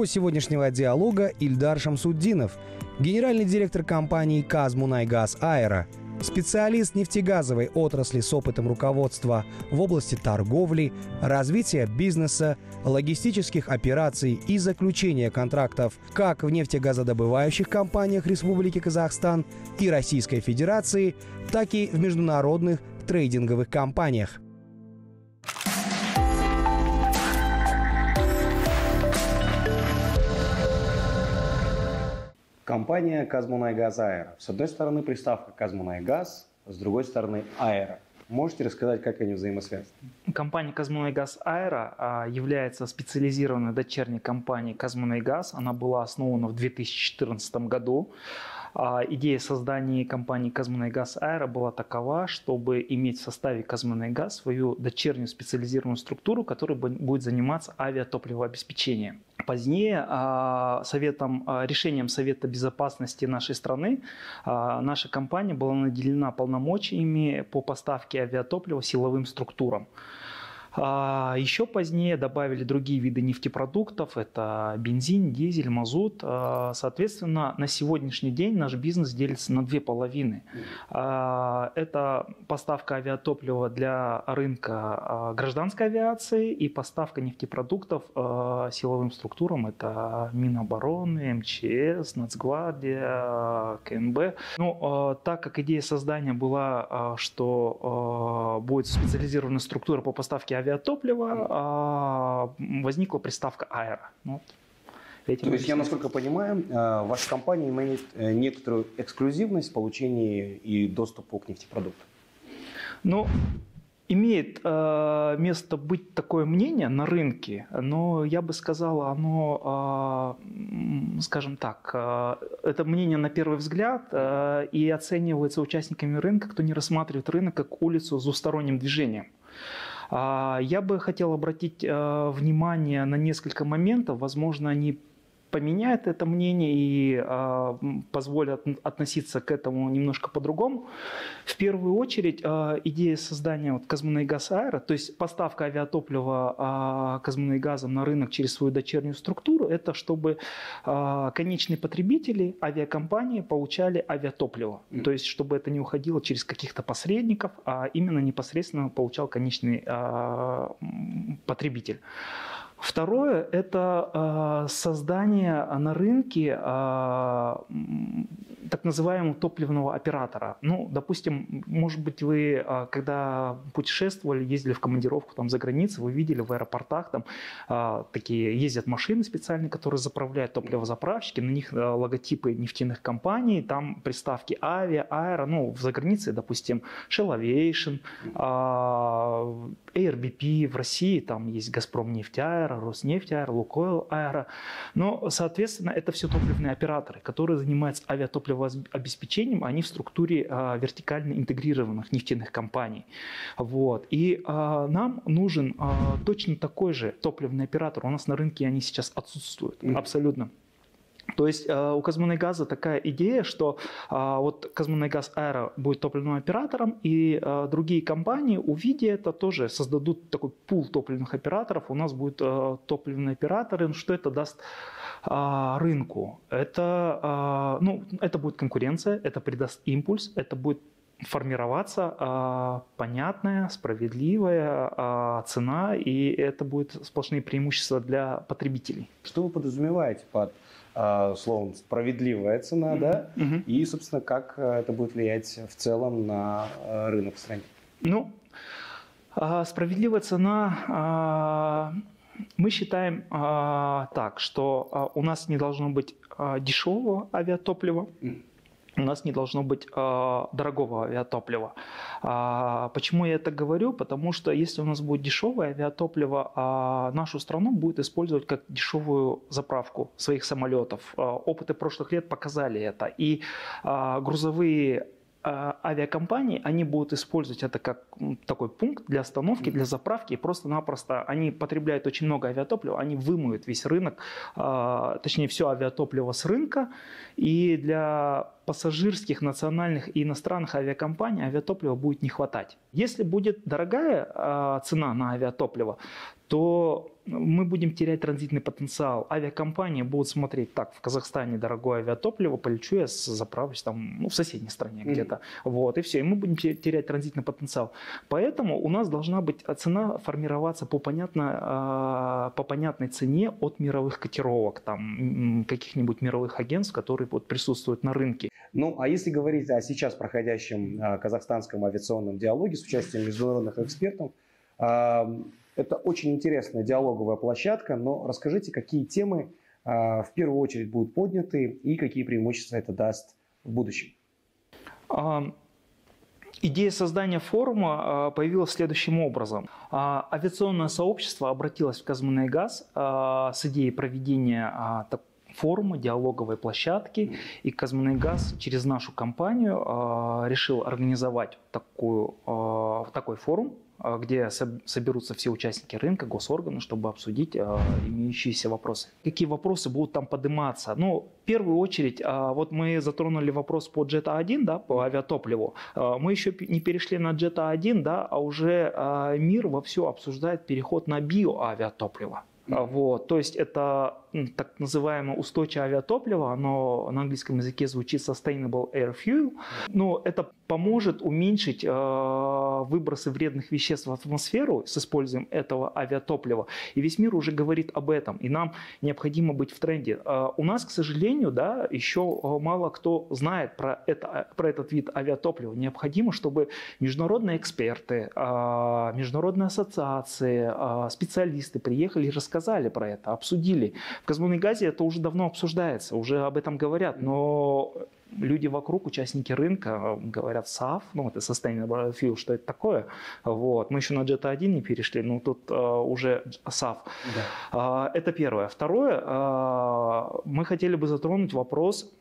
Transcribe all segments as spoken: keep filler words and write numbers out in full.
Герой сегодняшнего диалога Ильдар Шамсутдинов, генеральный директор компании КазМунайГаз Аэро, специалист нефтегазовой отрасли с опытом руководства в области торговли, развития бизнеса, логистических операций и заключения контрактов как в нефтегазодобывающих компаниях Республики Казахстан и Российской Федерации, так и в международных трейдинговых компаниях. Компания «КазМунайГаз Аэро». С одной стороны приставка «КазМунайГаз», с другой стороны «Аэро». Можете рассказать, как они взаимосвязаны? Компания «КазМунайГаз Аэро» является специализированной дочерней компанией «КазМунайГаз». Она была основана в две тысячи четырнадцатом году. Идея создания компании «КазМунайГаз Аэро» была такова, чтобы иметь в составе «КазМунайГаз» свою дочернюю специализированную структуру, которая будет заниматься авиатопливообеспечением. Позднее советом, решением Совета безопасности нашей страны наша компания была наделена полномочиями по поставке авиатоплива силовым структурам. Еще позднее добавили другие виды нефтепродуктов, это бензин, дизель, мазут. Соответственно, на сегодняшний день наш бизнес делится на две половины. Это поставка авиатоплива для рынка гражданской авиации и поставка нефтепродуктов силовым структурам, это Минобороны, МЧС, Нацгвардия, КНБ. Но так как идея создания была, что будет специализированная структура по поставке авиатоплива, авиатоплива возникла приставка «Аэро». Вот. То есть, объясняю. Я насколько понимаю, ваша компания имеет некоторую эксклюзивность в получении и доступа к нефтепродуктам? Ну, имеет э, место быть такое мнение на рынке, но я бы сказал, оно, э, скажем так, э, это мнение на первый взгляд э, и оценивается участниками рынка, кто не рассматривает рынок как улицу с двусторонним движением. Я бы хотел обратить внимание на несколько моментов. Возможно, они поменяют это мнение и позволят относиться к этому немножко по-другому. В первую очередь, идея создания вот «КазМунайГаз Аэро», то есть поставка авиатоплива «КазМунайГазом» на рынок через свою дочернюю структуру, это чтобы конечные потребители авиакомпании получали авиатопливо. То есть, чтобы это не уходило через каких-то посредников, а именно непосредственно получал конечный потребитель. Второе – это создание на рынке так называемого топливного оператора. Ну, допустим, может быть, вы, когда путешествовали, ездили в командировку там, за границу, вы видели в аэропортах, там такие ездят машины специальные, которые заправляют топливозаправщики, на них логотипы нефтяных компаний, там приставки авиа, аэро, ну, за границей, допустим, Shell Aviation, AirBP, в России там есть Газпром нефть аэро, Роснефть Аэро, Лукойл Аэро. Но, соответственно, это все топливные операторы, которые занимаются авиатопливообеспечением, они в структуре а, вертикально интегрированных нефтяных компаний. Вот. И а, нам нужен а, точно такой же топливный оператор. У нас на рынке они сейчас отсутствуют. Mm-hmm. Абсолютно. То есть у «КазМунайГаза» такая идея, что вот «КазМунайГаз Аэро» будет топливным оператором, и другие компании, увидя это, тоже создадут такой пул топливных операторов. У нас будут топливные операторы. Что это даст рынку? Это, ну, это будет конкуренция, это придаст импульс, это будет формироваться а, понятная, справедливая а, цена, и это будет сплошные преимущества для потребителей. Что вы подразумеваете под а, словом «справедливая цена», mm-hmm. да? Mm-hmm. И, собственно, как это будет влиять в целом на рынок в стране? Ну, а, справедливая цена... А, мы считаем а, так, что а, у нас не должно быть а, дешевого авиатоплива, mm. у нас не должно быть э, дорогого авиатоплива. А, почему я это говорю? Потому что если у нас будет дешевое авиатопливо, а, нашу страну будет использовать как дешевую заправку своих самолетов. А, опыты прошлых лет показали это. И а, грузовые а, авиакомпании, они будут использовать это как такой пункт для остановки, для заправки. И просто-напросто они потребляют очень много авиатоплива, они вымоют весь рынок, а, точнее все авиатопливо с рынка. И для пассажирских, национальных и иностранных авиакомпаний авиатоплива будет не хватать. Если будет дорогая э, цена на авиатопливо, то мы будем терять транзитный потенциал. Авиакомпании будут смотреть: так, в Казахстане дорогое авиатопливо, полечу я, заправлюсь там, ну, в соседней стране mm-hmm. где-то. Вот, и все. И мы будем терять транзитный потенциал. Поэтому у нас должна быть цена формироваться по, понятно, по понятной цене от мировых котировок, там, каких-нибудь мировых агентств, которые вот присутствуют на рынке. Ну, а если говорить о сейчас проходящем казахстанском авиационном диалоге с участием международных экспертов, это очень интересная диалоговая площадка, но расскажите, какие темы в первую очередь будут подняты и какие преимущества это даст в будущем? Идея создания форума появилась следующим образом. Авиационное сообщество обратилось в КазМунайГаз с идеей проведения такого форума, диалоговой площадки, и КазМунайГаз через нашу компанию э, решил организовать такую, э, такой форум, где соберутся все участники рынка, госорганы, чтобы обсудить э, имеющиеся вопросы. Какие вопросы будут там подниматься? Ну, в первую очередь, э, вот мы затронули вопрос по джет а один, да, по авиатопливу. Э, мы еще не перешли на джет а один, да, а уже э, мир вовсю обсуждает переход на биоавиатопливо. Вот, то есть это так называемое устойчивое авиатопливо, оно на английском языке звучит sustainable air fuel, но это поможет уменьшить э, выбросы вредных веществ в атмосферу с использованием этого авиатоплива. И весь мир уже говорит об этом, и нам необходимо быть в тренде. Э, у нас, к сожалению, да, еще мало кто знает про, это, про этот вид авиатоплива. Необходимо, чтобы международные эксперты, э, международные ассоциации, э, специалисты приехали и рассказали про это, обсудили. В КазМунайГазе это уже давно обсуждается, уже об этом говорят, но люди вокруг, участники рынка, говорят эс а эф, ну это Sustainable Fuel, что это такое. Вот. Мы еще на джет а один не перешли, но тут а, уже эс а эф. Да. А, это первое. Второе, а, мы хотели бы затронуть вопрос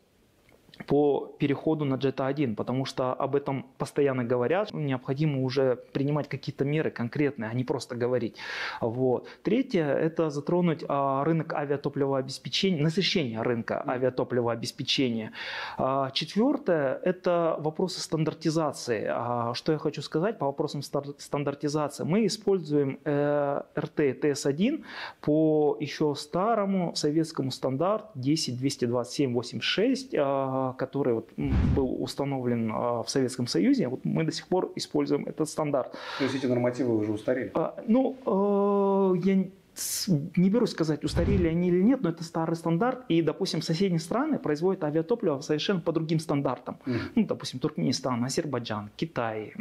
по переходу на джет а один, потому что об этом постоянно говорят. Необходимо уже принимать какие-то меры конкретные, а не просто говорить. Вот. Третье – это затронуть а, рынок авиатопливообеспечения, насыщение рынка авиатопливообеспечения. А, четвертое – это вопросы стандартизации. А, что я хочу сказать по вопросам стандартизации. Мы используем э, эр тэ тэ эс один по еще старому советскому стандарту десять двести двадцать семь восемьдесят шесть, а, который вот был установлен в Советском Союзе. Вот мы до сих пор используем этот стандарт. То есть эти нормативы уже устарели? А, ну, э, я не берусь сказать, устарели они или нет, но это старый стандарт. И, допустим, соседние страны производят авиатопливо совершенно по другим стандартам. Mm. Ну, допустим, Туркменистан, Азербайджан, Китай,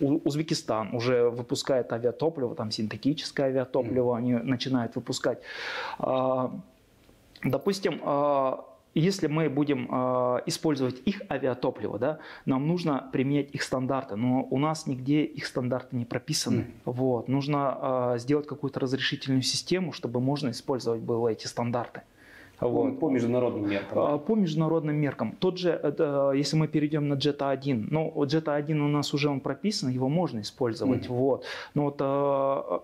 Узбекистан уже выпускает авиатопливо, там синтетическое авиатопливо mm. они начинают выпускать. А, допустим, если мы будем э, использовать их авиатопливо, да, нам нужно применять их стандарты, но у нас нигде их стандарты не прописаны. Mm. Вот. Нужно э, сделать какую-то разрешительную систему, чтобы можно использовать было эти стандарты. Вот. По международным меркам. Да? По международным меркам. Тот же, э, если мы перейдем на джет а один, ну, джет а один у нас уже он прописан, его можно использовать. Mm-hmm. Вот. Но вот э,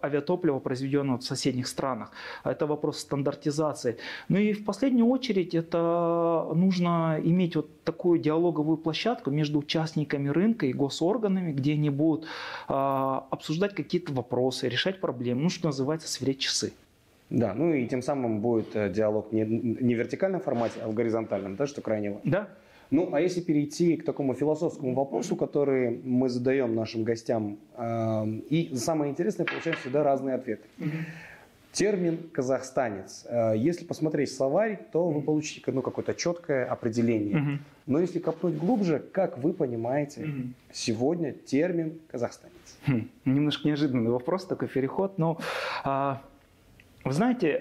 авиатопливо, произведенное в соседних странах, это вопрос стандартизации. Ну и в последнюю очередь это нужно иметь вот такую диалоговую площадку между участниками рынка и госорганами, где они будут э, обсуждать какие-то вопросы, решать проблемы, ну, что называется, сверять часы. Да, ну и тем самым будет диалог не, не в вертикальном формате, а в горизонтальном, да, что крайне важно. Да. Ну, а если перейти к такому философскому вопросу, который мы задаем нашим гостям, э, и самое интересное, получаем всегда разные ответы. Mm-hmm. Термин «казахстанец». Э, если посмотреть словарь, то mm-hmm. вы получите ну, какое-то четкое определение. Mm-hmm. Но если копнуть глубже, как вы понимаете mm-hmm. сегодня термин «казахстанец»? Хм, немножко неожиданный вопрос, такой переход, но... А... Вы знаете,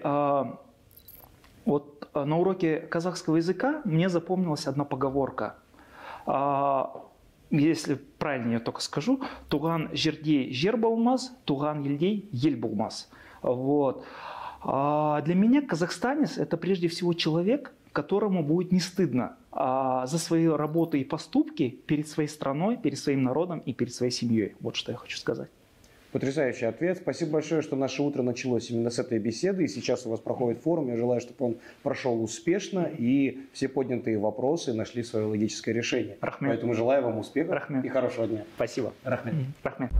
вот на уроке казахского языка мне запомнилась одна поговорка. Если правильно я только скажу, туган жердей жер болмас, туган елдей ель болмас. Вот. Для меня казахстанец – это прежде всего человек, которому будет не стыдно за свои работы и поступки перед своей страной, перед своим народом и перед своей семьей. Вот что я хочу сказать. Потрясающий ответ. Спасибо большое, что наше утро началось именно с этой беседы. И сейчас у вас проходит форум. Я желаю, чтобы он прошел успешно и все поднятые вопросы нашли свое логическое решение. Рахмет. Поэтому желаю вам успеха Рахмет. И хорошего дня. Спасибо. Рахмет. Рахмет.